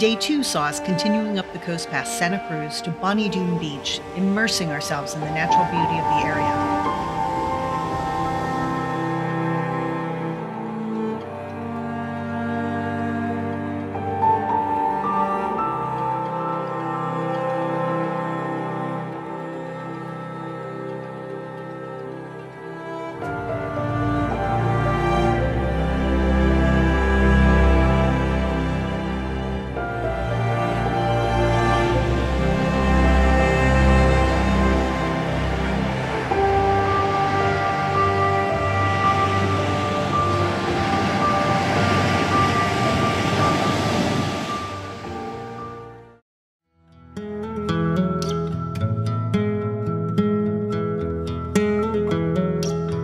Day two saw us continuing up the coast past Santa Cruz to Bonny Doon Beach, immersing ourselves in the natural beauty of the area.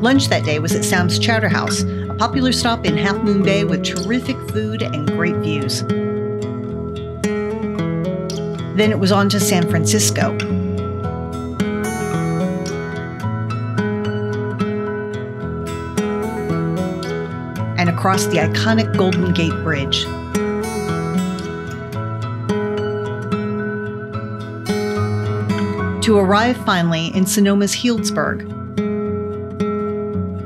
Lunch that day was at Sam's Chowder House, a popular stop in Half Moon Bay with terrific food and great views. Then it was on to San Francisco. And across the iconic Golden Gate Bridge. To arrive finally in Sonoma's Healdsburg,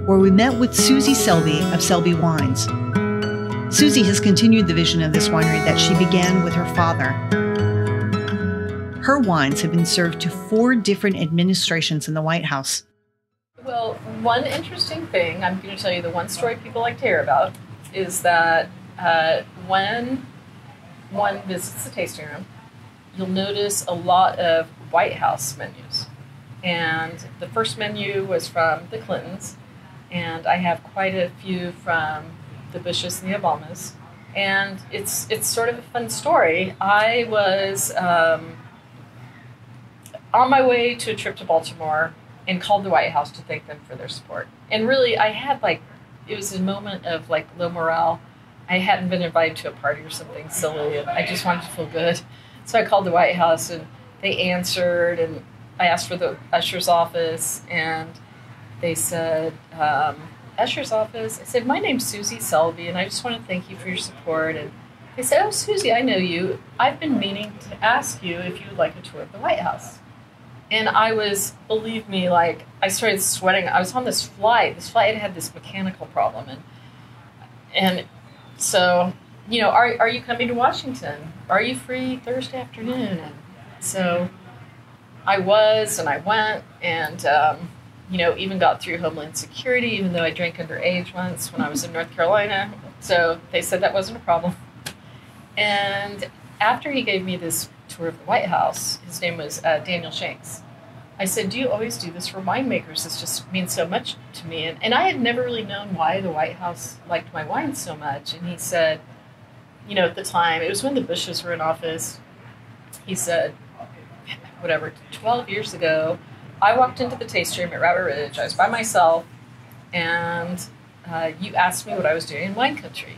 where we met with Susie Selby of Selby Wines. Susie has continued the vision of this winery that she began with her father. Her wines have been served to 4 different administrations in the White House. Well, one interesting thing, I'm going to tell you the one story people like to hear about, is that when one visits the tasting room, you'll notice a lot of White House menus. And the first menu was from the Clintons, and I have quite a few from the Bushes and the Obamas. And it's sort of a fun story. I was on my way to a trip to Baltimore and called the White House to thank them for their support. And really, I had it was a moment of low morale. I hadn't been invited to a party or something silly, and I just wanted to feel good. So I called the White House and they answered, and I asked for the usher's office, and they said, usher's office. I said, my name's Susie Selby, and I just want to thank you for your support. And they said, oh, Susie, I know you. I've been meaning to ask you if you would like a tour of the White House. And I was, believe me, I started sweating. I was on this flight. This flight had this mechanical problem. And so, you know, are you coming to Washington? Are you free Thursday afternoon? And so I was, and I went, and you know, even got through Homeland Security, even though I drank underage once when I was in North Carolina. So they said that wasn't a problem. And after he gave me this tour of the White House, his name was Daniel Shanks. I said, do you always do this for winemakers? This just means so much to me. And I had never really known why the White House liked my wine so much. And he said, you know, at the time, it was when the Bushes were in office. He said, whatever, 12 years ago, I walked into the tasting room at Rabbit Ridge. I was by myself, and you asked me what I was doing in wine country.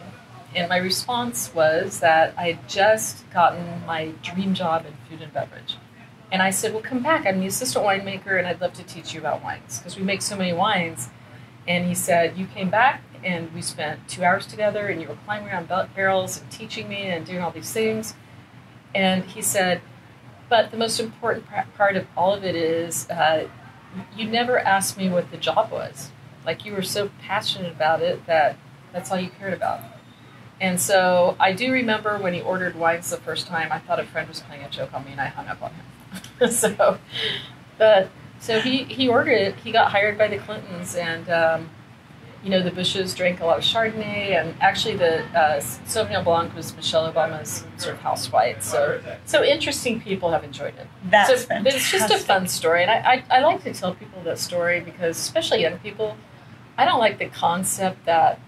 And my response was that I had just gotten my dream job in food and beverage. And I said, well, come back. I'm the assistant winemaker, and I'd love to teach you about wines, because we make so many wines. And he said, you came back, and we spent 2 hours together, and you were climbing around barrels and teaching me and doing all these things. And he said, but the most important part of all of it is you never asked me what the job was. You were so passionate about it that that's all you cared about. And so I do remember when he ordered wines the first time, I thought a friend was playing a joke on me, and I hung up on him. so he ordered it. He got hired by the Clintons, and you know, the Bushes drank a lot of Chardonnay, and actually the Sauvignon Blanc was Michelle Obama's sort of house white. So interesting people have enjoyed it. That's fantastic. It's just a fun story, and I like to tell people that story because, especially young people, I don't like the concept that,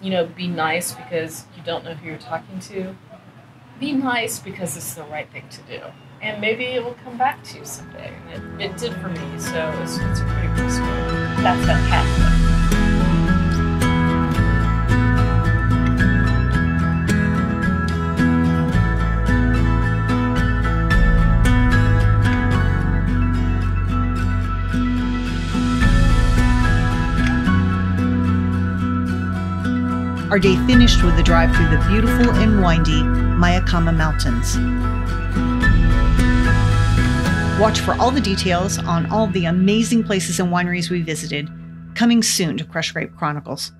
you know, be nice because you don't know who you're talking to. Be nice because it's the right thing to do, and maybe it will come back to you someday. And it did for me, so it's a pretty cool story. That's fantastic. Our day finished with a drive through the beautiful and windy Mayacama Mountains. Watch for all the details on all the amazing places and wineries we visited, coming soon to Crushed Grape Chronicles.